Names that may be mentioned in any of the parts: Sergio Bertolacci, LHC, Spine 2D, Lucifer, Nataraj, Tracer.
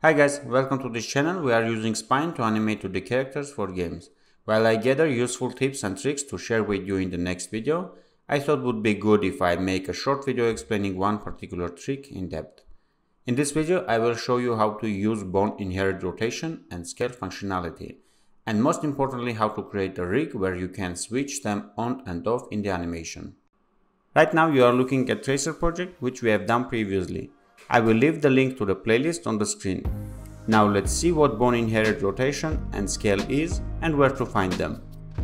Hi guys, welcome to this channel. We are using Spine to animate 2D characters for games. While I gather useful tips and tricks to share with you in the next video, I thought it would be good if I make a short video explaining one particular trick in depth. In this video, I will show you how to use bone inherit rotation and scale functionality, and most importantly, how to create a rig where you can switch them on and off in the animation. Right now you are looking at Tracer project, which we have done previously. I will leave the link to the playlist on the screen. Now let's see what bone inherit rotation and scale is and where to find them.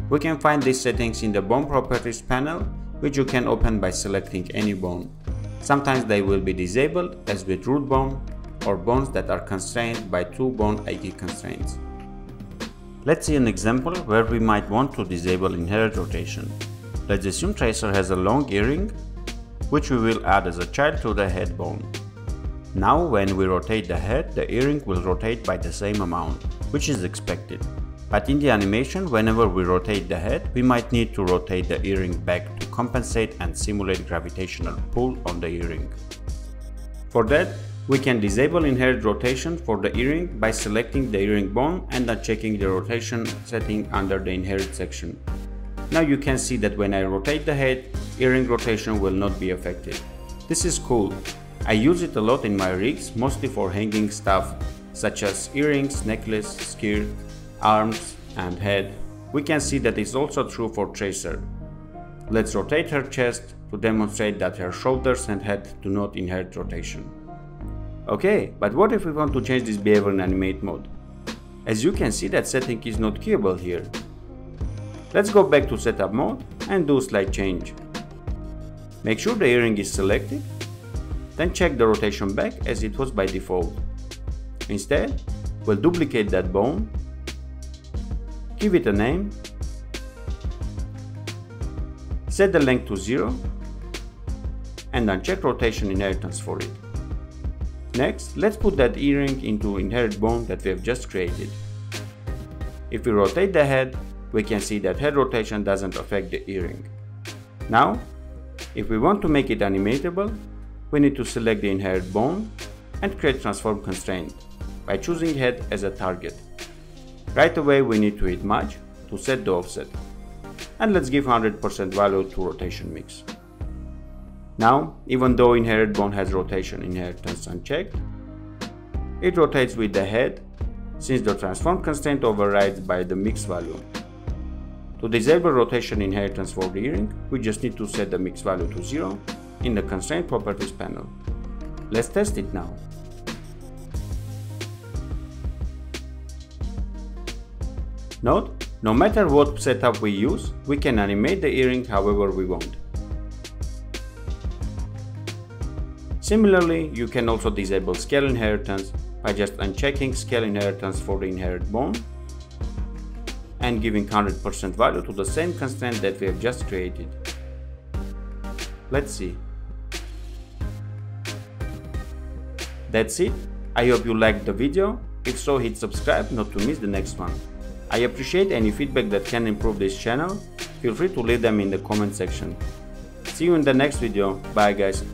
We can find these settings in the bone properties panel, which you can open by selecting any bone. Sometimes they will be disabled, as with root bone or bones that are constrained by two bone ID constraints. Let's see an example where we might want to disable inherit rotation. Let's assume Tracer has a long earring, which we will add as a child to the head bone. Now when we rotate the head, the earring will rotate by the same amount, which is expected. But in the animation, whenever we rotate the head, we might need to rotate the earring back to compensate and simulate gravitational pull on the earring. For that, we can disable inherit rotation for the earring by selecting the earring bone and unchecking the rotation setting under the inherit section. Now you can see that when I rotate the head, earring rotation will not be affected. This is cool. I use it a lot in my rigs, mostly for hanging stuff such as earrings, necklace, skirt, arms and head. We can see that it's also true for Tracer. Let's rotate her chest to demonstrate that her shoulders and head do not inherit rotation. Okay, but what if we want to change this behavior in animate mode? As you can see, that setting is not keyable here. Let's go back to setup mode and do a slight change. Make sure the earring is selected, then check the rotation back as it was by default. Instead, we'll duplicate that bone, give it a name, set the length to 0, and uncheck rotation inheritance for it. Next, let's put that earring into inherit bone that we have just created. If we rotate the head, we can see that head rotation doesn't affect the earring. Now, if we want to make it animatable, we need to select the inherit bone and create transform constraint by choosing head as a target. Right away we need to hit match to set the offset, and let's give 100% value to rotation mix. Now, even though inherit bone has rotation inheritance unchecked, it rotates with the head since the transform constraint overrides by the mix value. To disable rotation inheritance for the earring, we just need to set the mix value to 0 in the constraint properties panel. Let's test it now. Note, no matter what setup we use, we can animate the earring however we want. Similarly, you can also disable scale inheritance by just unchecking scale inheritance for the inherit bone and giving 100% value to the same constraint that we have just created. Let's see. That's it. I hope you liked the video. If so, hit subscribe not to miss the next one. I appreciate any feedback that can improve this channel. Feel free to leave them in the comment section. See you in the next video. Bye guys.